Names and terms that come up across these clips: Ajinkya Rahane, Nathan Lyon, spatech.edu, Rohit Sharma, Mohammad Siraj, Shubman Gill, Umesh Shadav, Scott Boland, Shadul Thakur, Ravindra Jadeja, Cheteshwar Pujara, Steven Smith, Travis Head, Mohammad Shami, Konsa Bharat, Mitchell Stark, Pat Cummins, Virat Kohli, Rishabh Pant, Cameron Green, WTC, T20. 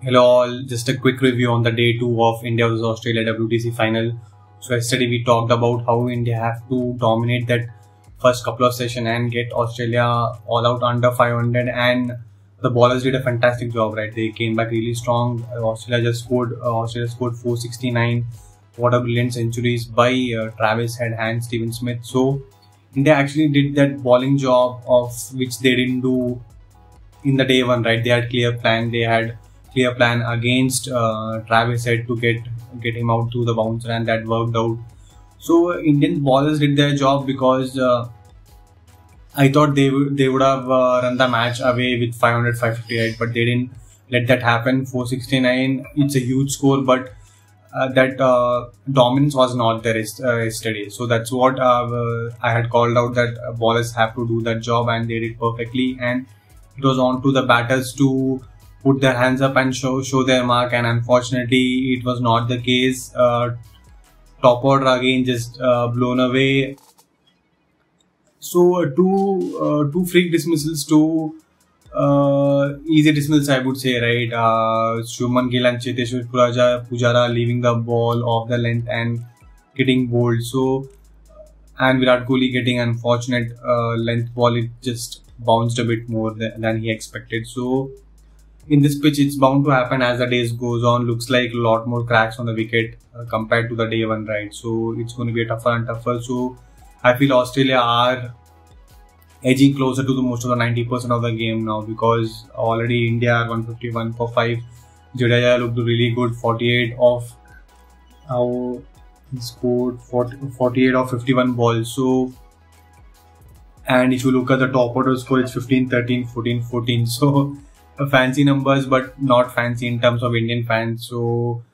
Hello all, just a quick review on the day 2 of India vs Australia WTC final. So yesterday we talked about how India have to dominate that first couple of sessions and get Australia all out under 500, and the bowlers did a fantastic job, right? They came back really strong. Australia scored 469. What a brilliant centuries by Travis Head and Steven Smith. So India actually did that bowling job of which they didn't do in the day 1, right? They had clear plan. They had clear plan against Travis Head to get him out to the bouncer, and that worked out. So Indian bowlers did their job because I thought they would have run the match away with 500-558, but they didn't let that happen. 469, it's a huge score, but that dominance was not there yesterday. So that's what I had called out, that bowlers have to do that job, and they did perfectly. And it was on to the batters to put their hands up and show their mark, and unfortunately it was not the case. Top order again just blown away. So two freak dismissals, two easy dismissals I would say, right? Shubman Gill and Cheteshwar Pujara leaving the ball off the length and getting bowled. So, and Virat Kohli getting unfortunate length ball. It just bounced a bit more than he expected. So in this pitch, it's bound to happen as the days goes on. Looks like a lot more cracks on the wicket compared to the day 1, right? So it's going to be tougher and tougher. So I feel Australia are edging closer to the most of the 90% of the game now, because already India are 151 for 5. Jadeja looked really good. 48 of how he scored 48 of 51 balls. So, and if you look at the top order score, it's 15, 13, 14, 14. So fancy numbers, but not fancy in terms of Indian fans. So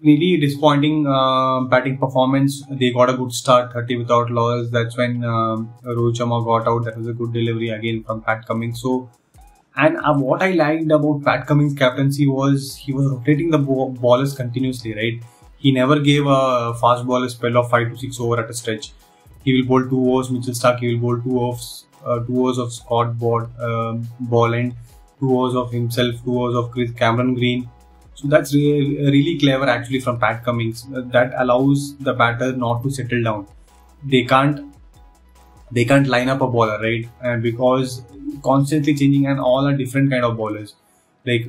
really disappointing batting performance. They got a good start, 30 without loss. That's when Rohit Sharma got out. That was a good delivery again from Pat Cummins. So, and what I liked about Pat Cummins' captaincy was he was rotating the bowlers continuously, right? He never gave a fast bowler spell of 5 to 6 over at a stretch. He will bowl 2 overs. Mitchell Stark, he will bowl 2 overs of Scott Boland, 2 overs of himself, 2 overs of Cameron Green. So that's really clever actually from Pat Cummins. That allows the batter not to settle down. They can't line up a bowler, right? And because constantly changing, and all are different kind of bowlers. Like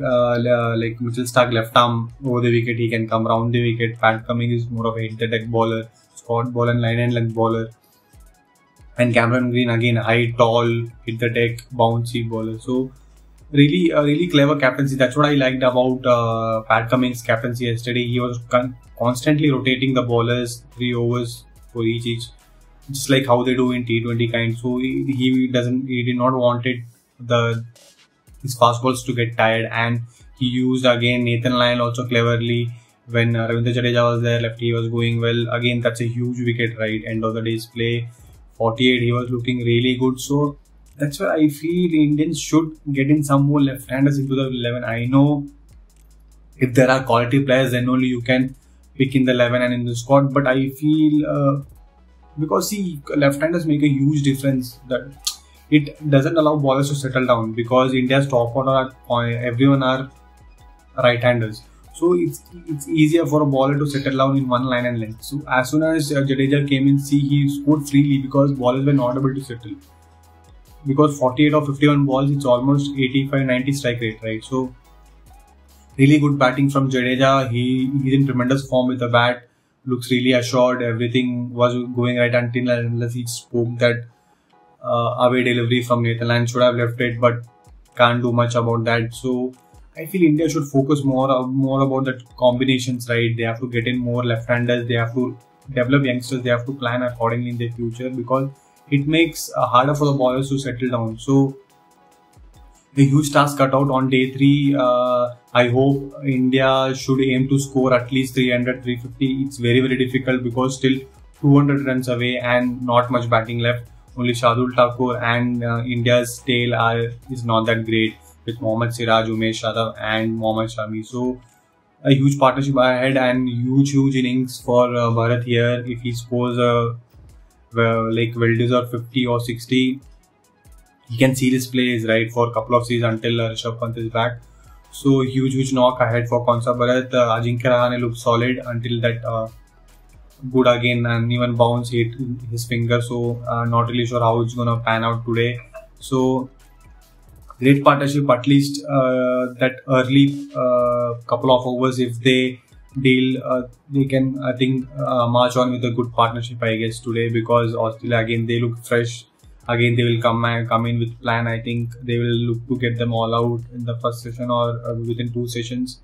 Mitchell Stark, left arm over the wicket, he can come round the wicket. Pat Cummins is more of a hit the deck bowler. Scott Boland, line and length bowler. And Cameron Green again, high, tall, hit the deck, bouncy bowler. So really clever captaincy. That's what I liked about Pat Cummins' captaincy yesterday. He was constantly rotating the bowlers, 3 overs for each, just like how they do in T20 kind. So he did not wanted his fast balls to get tired, and he used again Nathan Lyon also cleverly. When Ravindra Jadeja was there, lefty was going well. Again, that's a huge wicket, right? End of the day's play, 48. He was looking really good. So that's where I feel Indians should get in some more left-handers into the 11. I know if there are quality players, then only you can pick in the 11 and in the squad. But I feel because see, left-handers make a huge difference. That it doesn't allow bowlers to settle down, because India's top order everyone are right-handers. So it's easier for a bowler to settle down in one line and length. So as soon as Jadeja came in, see, he scored freely because bowlers were not able to settle. Because 48 or 51 balls, it's almost 85-90 strike rate, right? So really good batting from Jadeja. He's in tremendous form with the bat. Looks really assured. Everything was going right until unless he spoke that away delivery from Nathan Lyon. Should have left it, but can't do much about that. So I feel India should focus more about that combinations, right? They have to get in more left-handers. They have to develop youngsters. They have to plan accordingly in the future, because it makes harder for the bowlers to settle down. So the huge task cut out on day 3. I hope India should aim to score at least 300, 350. It's very difficult, because still 200 runs away and not much batting left. Only Shadul Thakur and India's tail is not that great, with Mohammad Siraj, Umesh Shadav and Mohammad Shami. So a huge partnership ahead, and huge innings for Bharat here. If he scores well-deserved 50 or 60, he can seal his plays, right, for a couple of seasons until Rishabh Pant is back. So huge knock ahead for Konsa Bharat. Ajinkya Rahane looked solid until that good again and even bounce hit his finger. So not really sure how it's gonna pan out today. So great partnership, at least that early couple of overs, if they deal, they can, I think, march on with a good partnership, I guess, today, because Australia, again, they look fresh. Again, they will come in with plan. I think they will look to get them all out in the first session or within two sessions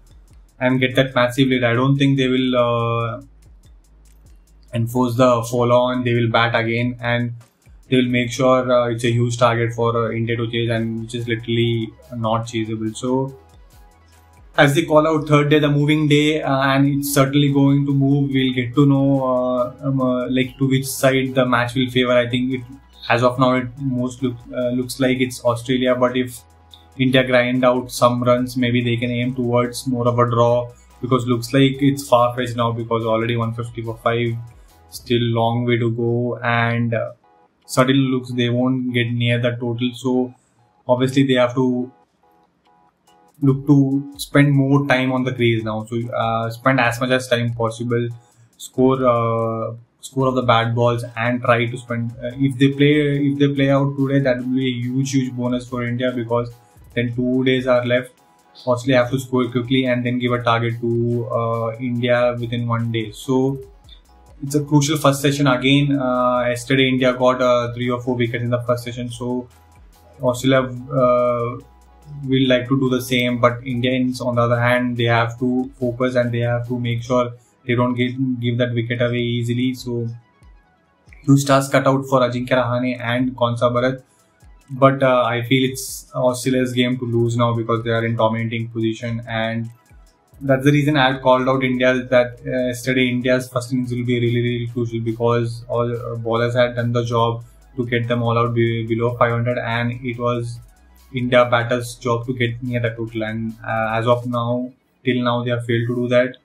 and get that massive lead. I don't think they will enforce the follow-on. They will bat again and they will make sure it's a huge target for India to chase, and which is literally not chaseable. So, as they call out third day, the moving day, and it's certainly going to move. We'll get to know like to which side the match will favor. I think it, as of now, it most looks like it's Australia, but if India grind out some runs, maybe they can aim towards more of a draw, because looks like it's far-fetched now, because already 150 for 5, still long way to go, and suddenly looks they won't get near the total. So obviously they have to look to spend more time on the crease now. So spend as much as time possible, score of the bad balls, and try to spend. If they play out today, that will be a huge bonus for India, because then 2 days are left. Australia have to score quickly and then give a target to India within 1 day. So it's a crucial first session again. Yesterday India got 3 or 4 wickets in the first session, so Australia will like to do the same. But Indians, on the other hand, they have to focus and they have to make sure they don't give that wicket away easily. So huge task cut out for Ajinkya Rahane and Konsa Bharat. But I feel it's Australia's game to lose now, because they are in dominating position, and that's the reason I called out India that yesterday India's first innings will be really crucial, because all bowlers had done the job to get them all out below 500, and it was India batters' job to get near the total, and as of now, till now, they have failed to do that.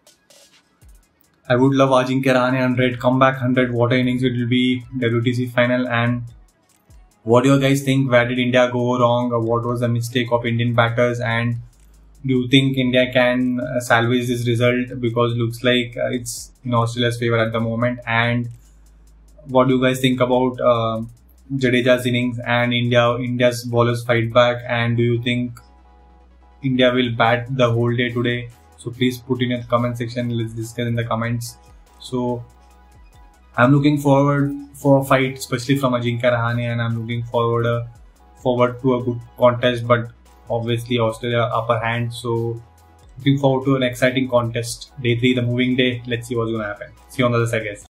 I would love Ajinkya Rahane 100, comeback 100, water innings. It will be WTC final. And what do you guys think? Where did India go wrong? Or what was the mistake of Indian batters? And do you think India can salvage this result? Because looks like it's in Australia's favour at the moment. And what do you guys think about Jadeja's innings and India's bowlers fight back? And do you think India will bat the whole day today? So please put in your comment section. Let's discuss in the comments. So I'm looking forward for a fight, especially from Ajinkya Rahane, and I'm looking forward to a good contest. But obviously Australia upper hand. So looking forward to an exciting contest. Day 3, the moving day. Let's see what's gonna happen. See you on the other side, guys.